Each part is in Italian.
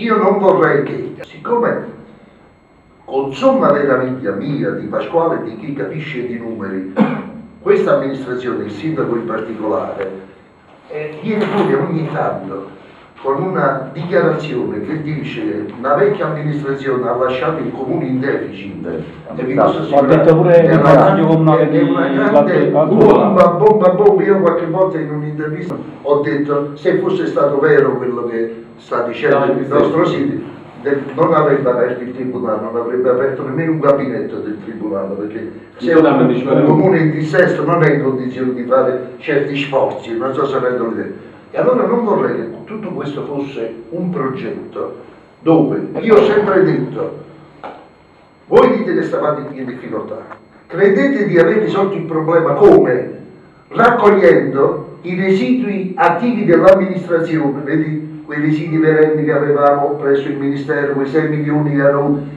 Io non vorrei che, siccome con somma meraviglia mia, di Pasquale e di chi capisce di numeri, questa amministrazione, il sindaco in particolare, viene fuori ogni tanto con una dichiarazione che dice la vecchia amministrazione ha lasciato il comune in deficit. Ho detto pure il consiglio comunale di bomba. Io qualche volta in un'intervista ho detto, se fosse stato vero quello che sta dicendo il nostro sindaco, non avrebbe aperto il tribunale, non avrebbe aperto nemmeno un gabinetto del tribunale, perché se un comune in dissesto non è in condizione di fare certi sforzi, non so se rendono l'idea. E allora non vorrei che tutto questo fosse un progetto dove io ho sempre detto, voi dite che stavate in difficoltà, credete di aver risolto il problema come? Raccogliendo i residui attivi dell'amministrazione, vedi quei residui verenti che avevamo presso il Ministero, quei 6 milioni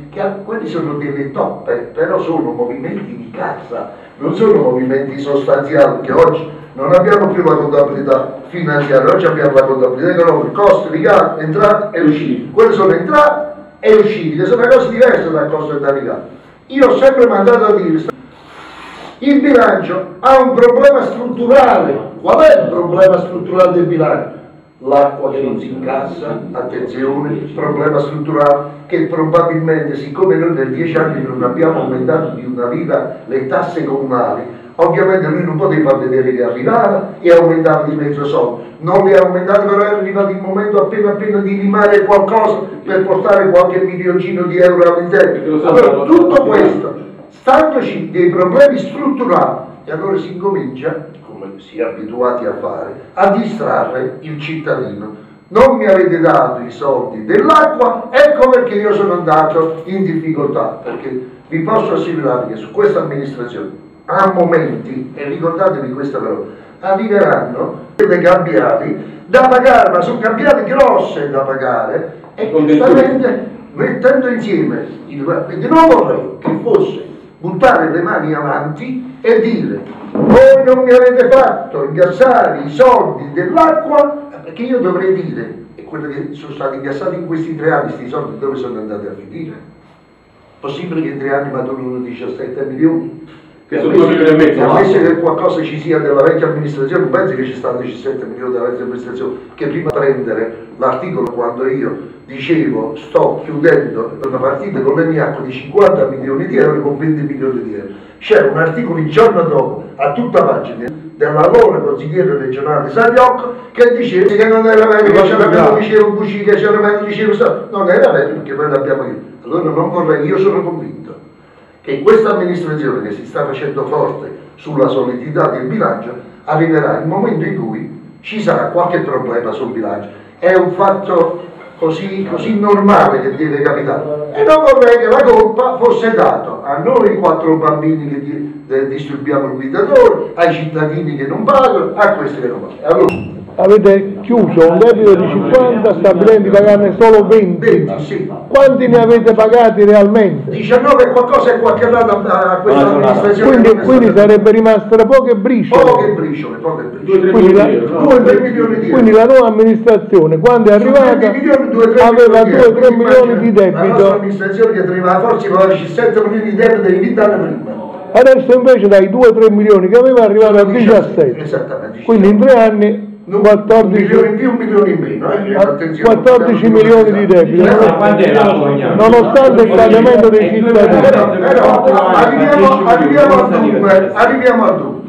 che quelli sono delle toppe, però sono movimenti di cassa, non sono movimenti sostanziali che oggi. Non abbiamo più la contabilità finanziaria, oggi abbiamo la contabilità economica, costi, ricavi, entrate e uscite. Quelle sono entrate e uscite, che sono cose diverse dal costo e da ricavi. Io ho sempre mandato a dire, il bilancio ha un problema strutturale. Qual è il problema strutturale del bilancio? L'acqua che non si incassa, attenzione, problema strutturale che probabilmente, siccome noi per 10 anni non abbiamo aumentato di una lira le tasse comunali, ovviamente lui non poteva far vedere che arrivava e aumentava di mezzo soldo, non le aumentate, però è arrivato il momento appena appena di limare qualcosa per portare qualche milioncino di euro all'interno. Allora tutto questo, standoci dei problemi strutturali, e allora si incomincia, come si è abituati a fare, a distrarre il cittadino. Non mi avete dato i soldi dell'acqua, ecco perché io sono andato in difficoltà, perché vi posso assicurare che su questa amministrazione a momenti, e ricordatevi questa parola, arriveranno delle cambiali da pagare, ma sono cambiali grosse da pagare, e giustamente mettendo insieme il... Quindi non vorrei che fosse buttare le mani avanti e dire, voi non mi avete fatto incassare i soldi dell'acqua, perché io dovrei dire, e quello che sono stati incassati in questi 3 anni, questi soldi dove sono andati a finire? Possibile che in 3 anni maturino 17 milioni? Ammesso che qualcosa ci sia della vecchia amministrazione, penso che ci stanno 17 milioni della vecchia amministrazione, che prima di prendere l'articolo quando io dicevo sto chiudendo una partita con l'ENIAC di 50 milioni di euro con 20 milioni di euro, c'era un articolo il giorno dopo a tutta pagina dell'allora consigliere regionale Saviocco che diceva che non era vero, che c'era vero, dicevo Bucci, che c'era vero, dicevo non era vero, perché poi l'abbiamo io. Allora non vorrei, io sono convinto che questa amministrazione che si sta facendo forte sulla solidità del bilancio, arriverà il momento in cui ci sarà qualche problema sul bilancio. È un fatto così normale che deve capitare. E non vorrei che la colpa fosse data a noi 4 bambini che disturbiamo il guidatore, ai cittadini che non pagano, a questi che non pagano. Allora... Avete chiuso un debito di 50, stabilendo di pagarne solo 20. Sì. Quanti ne avete pagati realmente? 19 qualcosa e qualche lato a questa amministrazione. Quindi sarebbe rimaste poche briciole. Poche briciole. Quindi la nuova amministrazione, quando è arrivata, aveva 2-3 milioni di debito. La nostra amministrazione che arrivava forse con 17 milioni di debito devi invitare prima. Adesso invece dai 2-3 milioni che aveva arrivato a 17. Esattamente. Quindi in 3 anni... 14 milioni in più, 1 milione in meno, 14 milioni di debito, nonostante il pagamento dei cittadini. Però arriviamo al dunque.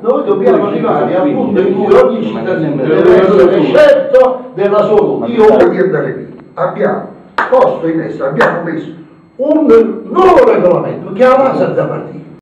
Noi dobbiamo arrivare al punto in cui ogni cittadino deve essere scelto della sua vita. Io voglio andare qui. Abbiamo posto in essere, abbiamo messo un nuovo regolamento che ha la salda partita.